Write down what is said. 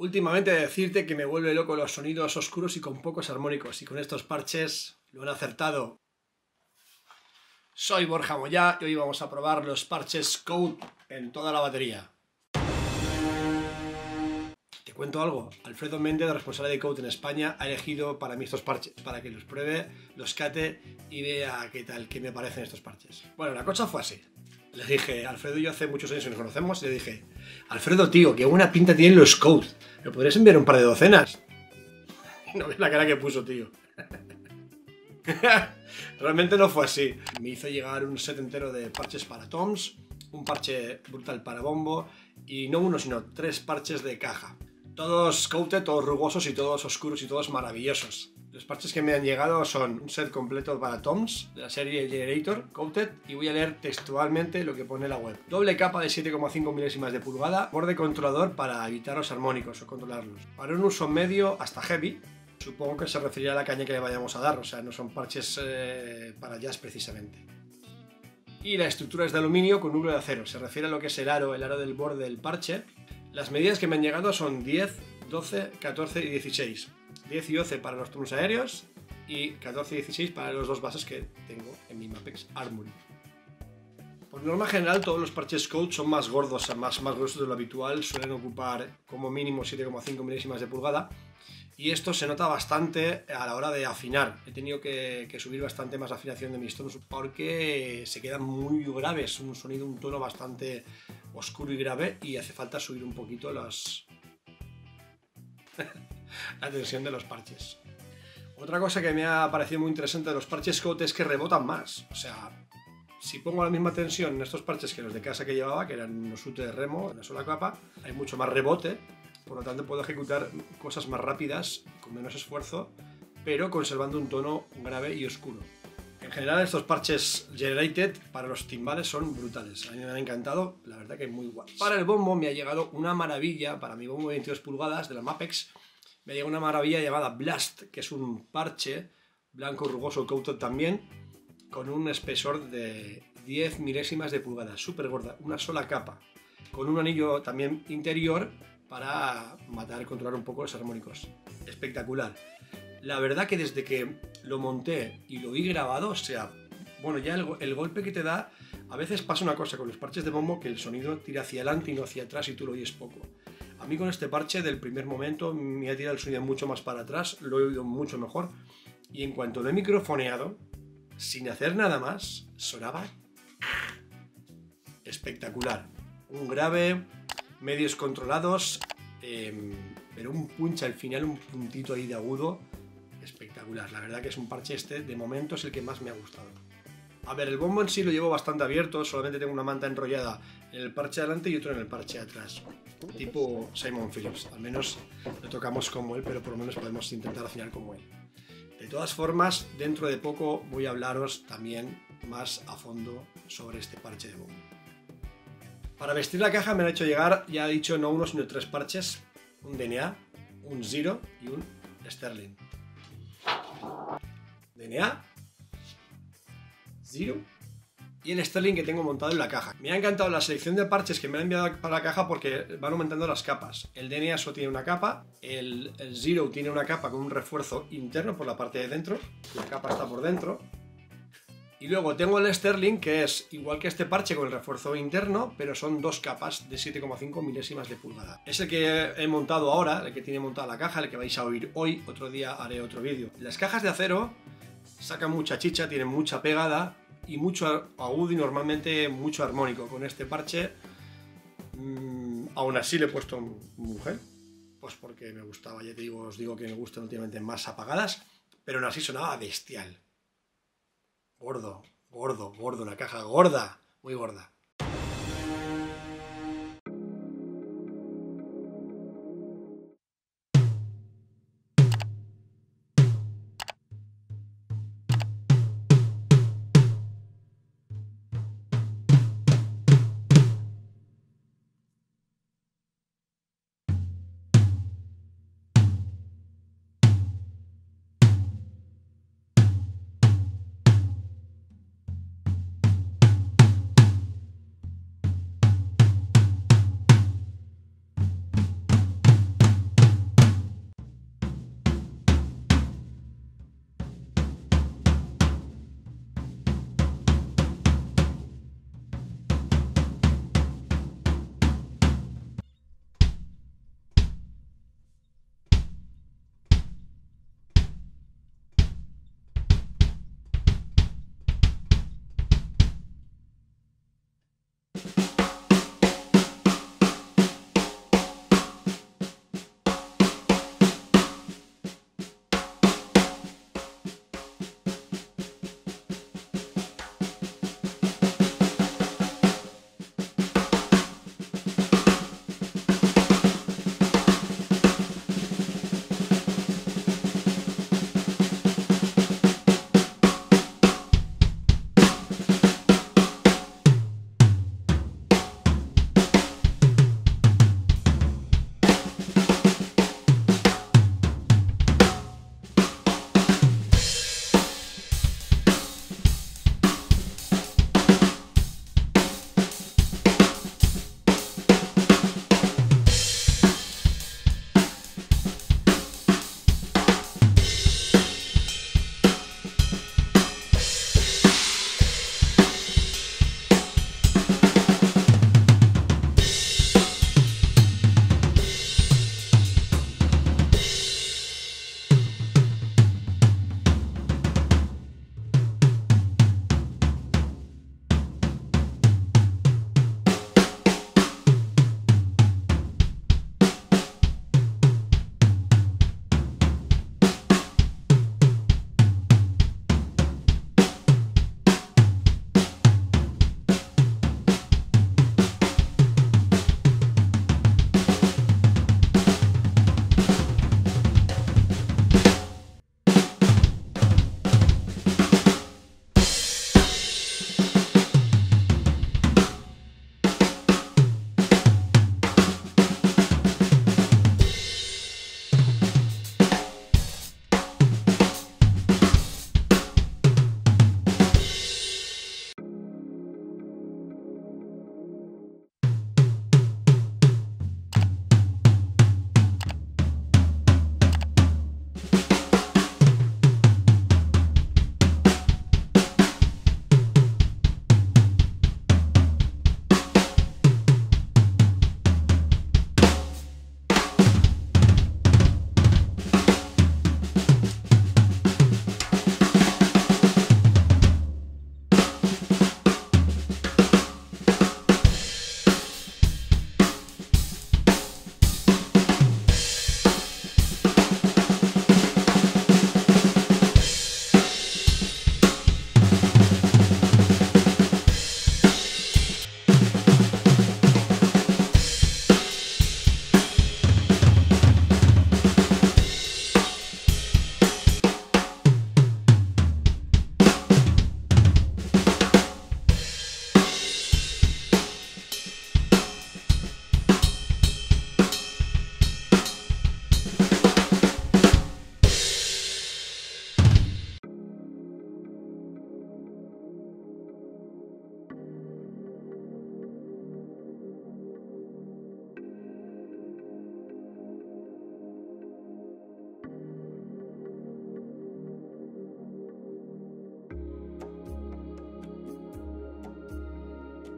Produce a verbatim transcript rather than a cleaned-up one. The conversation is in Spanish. Últimamente decirte que me vuelve loco los sonidos oscuros y con pocos armónicos, y con estos parches lo han acertado. Soy Borja Moyá y hoy vamos a probar los parches CODE en toda la batería. Te cuento algo, Alfredo Méndez, responsable de CODE en España, ha elegido para mí estos parches, para que los pruebe, los cate y vea qué tal, qué me parecen estos parches. Bueno, la cosa fue así. Les dije, Alfredo y yo hace muchos años que nos conocemos, y le dije, Alfredo, tío, qué buena pinta tienen los CODE. ¿Me podrías enviar un par de docenas? No ves la cara que puso, tío. Realmente no fue así. Me hizo llegar un set entero de parches para toms, un parche brutal para bombo, y no uno, sino tres parches de caja. Todos CODE, todos rugosos y todos oscuros y todos maravillosos. Los parches que me han llegado son un set completo para toms de la serie Generator, CODE, y voy a leer textualmente lo que pone la web. Doble capa de siete coma cinco milésimas de pulgada, borde controlador para evitar los armónicos o controlarlos. Para un uso medio hasta heavy, supongo que se referirá a la caña que le vayamos a dar, o sea, no son parches eh, para jazz precisamente. Y la estructura es de aluminio con núcleo de acero, se refiere a lo que es el aro, el aro del borde del parche. Las medidas que me han llegado son diez, doce, catorce y dieciséis. diez y doce para los turnos aéreos y catorce y dieciséis para los dos bases que tengo en mi Mapex Armory. Por norma general, todos los parches CODE son más gordos, más, más gruesos de lo habitual, suelen ocupar como mínimo siete coma cinco milésimas de pulgada, y esto se nota bastante a la hora de afinar. He tenido que, que subir bastante más la afinación de mis tonos porque se quedan muy graves, un sonido, un tono bastante oscuro y grave, y hace falta subir un poquito las... la tensión de los parches. Otra cosa que me ha parecido muy interesante de los parches CODE es que rebotan más. O sea, si pongo la misma tensión en estos parches que los de casa que llevaba, que eran unos U T E de remo, una sola capa, hay mucho más rebote, por lo tanto puedo ejecutar cosas más rápidas, con menos esfuerzo, pero conservando un tono grave y oscuro. En general, estos parches Generated para los timbales son brutales. A mí me han encantado, la verdad que muy guays. Para el bombo me ha llegado una maravilla, para mi bombo de veintidós pulgadas de la Mapex, me ha llegado una maravilla llamada Blast, que es un parche blanco rugoso CODE también, con un espesor de diez milésimas de pulgada, súper gorda, una sola capa, con un anillo también interior para matar, controlar un poco los armónicos. Espectacular. La verdad que desde que lo monté y lo vi grabado, o sea, bueno, ya el, el golpe que te da, a veces pasa una cosa con los parches de bombo, que el sonido tira hacia adelante y no hacia atrás y tú lo oyes poco. A mí con este parche del primer momento me ha tirado el sonido mucho más para atrás, lo he oído mucho mejor, y en cuanto lo he microfoneado, sin hacer nada más, sonaba espectacular. Un grave, medios controlados, eh, pero un punch al final, un puntito ahí de agudo, espectacular. La verdad que es un parche este, de momento es el que más me ha gustado. A ver, el bombo en sí lo llevo bastante abierto, solamente tengo una manta enrollada en el parche adelante y otro en el parche atrás, tipo Simon Phillips. Al menos no tocamos como él, pero por lo menos podemos intentar afinar como él. De todas formas, dentro de poco voy a hablaros también más a fondo sobre este parche de bombo. Para vestir la caja me han hecho llegar, ya he dicho, no uno sino tres parches, un D N A, un Zero y un Sterling. D N A, Zero y el Sterling que tengo montado en la caja. Me ha encantado la selección de parches que me han enviado para la caja porque van aumentando las capas. El D N A solo tiene una capa, el, el Zero tiene una capa con un refuerzo interno por la parte de dentro, la capa está por dentro. Y luego tengo el Sterling que es igual que este parche con el refuerzo interno, pero son dos capas de siete coma cinco milésimas de pulgada. Es el que he montado ahora, el que tiene montada la caja, el que vais a oír hoy, otro día haré otro vídeo. Las cajas de acero sacan mucha chicha, tienen mucha pegada y mucho agudo y normalmente mucho armónico. Con este parche, mmm, aún así le he puesto mujer, pues porque me gustaba, ya te digo, os digo que me gustan últimamente más apagadas, pero aún así sonaba bestial. Gordo, gordo, gordo, una caja gorda, muy gorda.